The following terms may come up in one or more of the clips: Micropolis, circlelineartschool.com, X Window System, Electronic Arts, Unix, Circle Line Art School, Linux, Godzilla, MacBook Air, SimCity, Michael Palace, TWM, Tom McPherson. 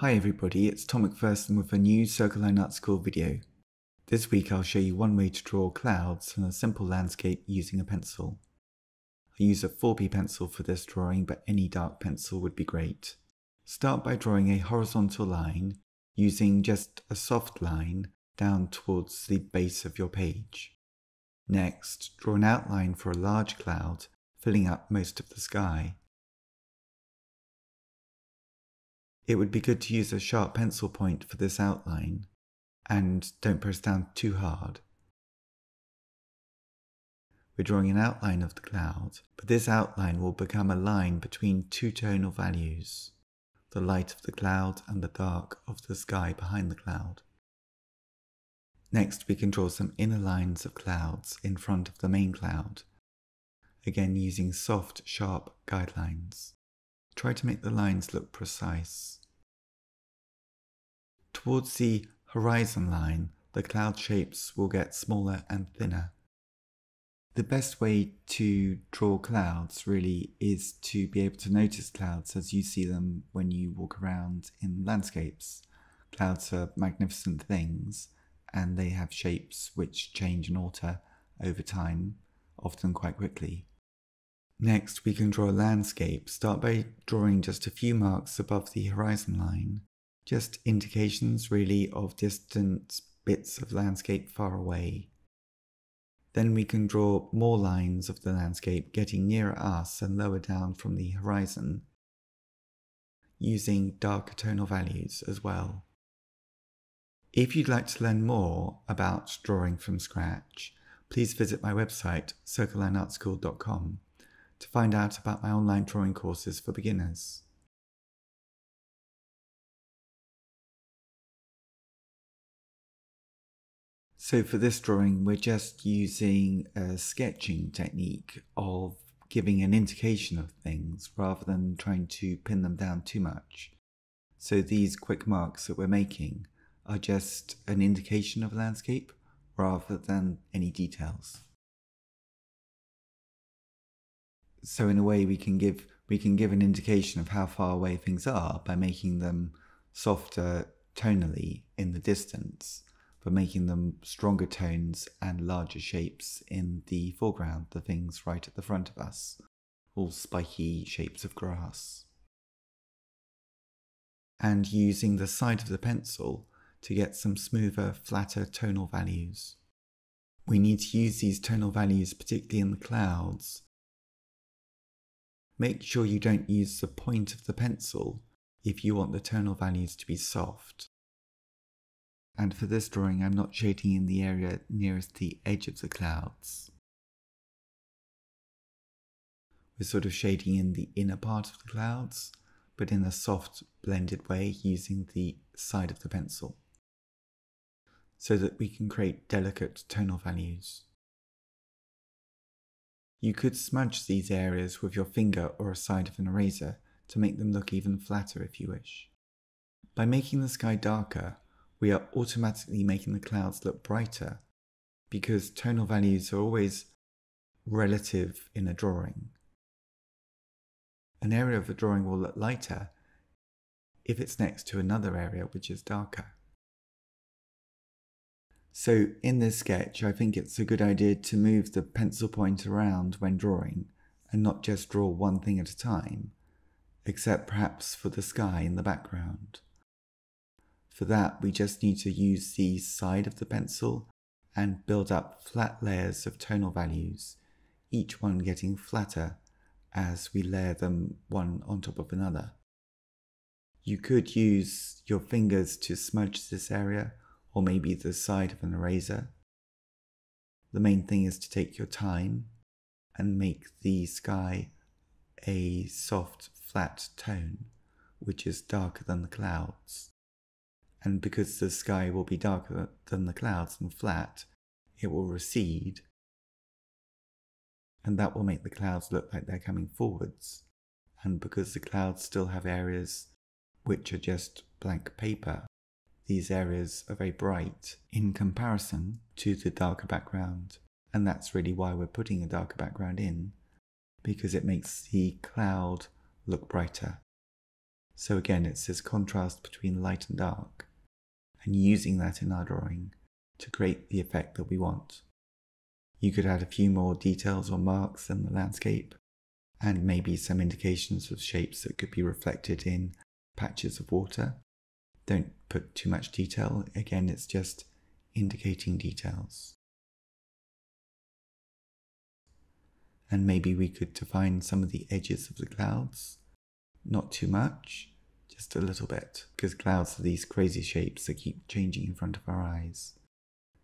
Hi everybody, it's Tom McPherson with a new Circle Line Art School video. This week I'll show you one way to draw clouds on a simple landscape using a pencil. I use a 4B pencil for this drawing, but any dark pencil would be great. Start by drawing a horizontal line using just a soft line down towards the base of your page. Next, draw an outline for a large cloud, filling up most of the sky. It would be good to use a sharp pencil point for this outline, and don't press down too hard. We're drawing an outline of the cloud, but this outline will become a line between two tonal values, the light of the cloud and the dark of the sky behind the cloud. Next, we can draw some inner lines of clouds in front of the main cloud, again using soft, sharp guidelines. Try to make the lines look precise. Towards the horizon line, the cloud shapes will get smaller and thinner. The best way to draw clouds really is to be able to notice clouds as you see them when you walk around in landscapes. Clouds are magnificent things, and they have shapes which change and alter over time, often quite quickly. Next, we can draw a landscape. Start by drawing just a few marks above the horizon line. Just indications, really, of distant bits of landscape far away. Then we can draw more lines of the landscape, getting nearer us and lower down from the horizon, using darker tonal values as well. If you'd like to learn more about drawing from scratch, please visit my website, circlelineartschool.com. to find out about my online drawing courses for beginners. So for this drawing, we're just using a sketching technique of giving an indication of things rather than trying to pin them down too much. So these quick marks that we're making are just an indication of a landscape rather than any details. So in a way, we can give an indication of how far away things are by making them softer tonally in the distance, but making them stronger tones and larger shapes in the foreground, the things right at the front of us, all spiky shapes of grass. And using the side of the pencil to get some smoother, flatter tonal values. We need to use these tonal values, particularly in the clouds. Make sure you don't use the point of the pencil if you want the tonal values to be soft. And for this drawing, I'm not shading in the area nearest the edge of the clouds. We're sort of shading in the inner part of the clouds, but in a soft, blended way using the side of the pencil, so that we can create delicate tonal values. You could smudge these areas with your finger or a side of an eraser to make them look even flatter if you wish. By making the sky darker, we are automatically making the clouds look brighter, because tonal values are always relative in a drawing. An area of a drawing will look lighter if it's next to another area which is darker. So in this sketch, I think it's a good idea to move the pencil point around when drawing and not just draw one thing at a time, except perhaps for the sky in the background. For that, we just need to use the side of the pencil and build up flat layers of tonal values, each one getting flatter as we layer them one on top of another. You could use your fingers to smudge this area, or maybe the side of an eraser. The main thing is to take your time and make the sky a soft, flat tone, which is darker than the clouds. And because the sky will be darker than the clouds and flat, it will recede, and that will make the clouds look like they're coming forwards. And because the clouds still have areas which are just blank paper, these areas are very bright in comparison to the darker background. And that's really why we're putting a darker background in, because it makes the cloud look brighter. So again, it's this contrast between light and dark, and using that in our drawing to create the effect that we want. You could add a few more details or marks in the landscape, and maybe some indications of shapes that could be reflected in patches of water. Don't put too much detail, again it's just indicating details. And maybe we could define some of the edges of the clouds. Not too much, just a little bit, because clouds are these crazy shapes that keep changing in front of our eyes.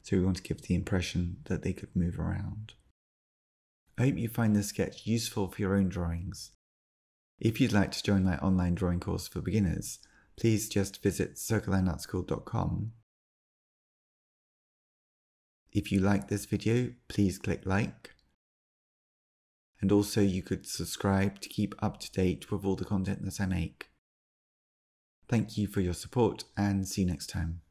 So we want to give the impression that they could move around. I hope you find this sketch useful for your own drawings. If you'd like to join my online drawing course for beginners, please just visit circlelineartschool.com. If you like this video, please click like. And also you could subscribe to keep up to date with all the content that I make. Thank you for your support and see you next time.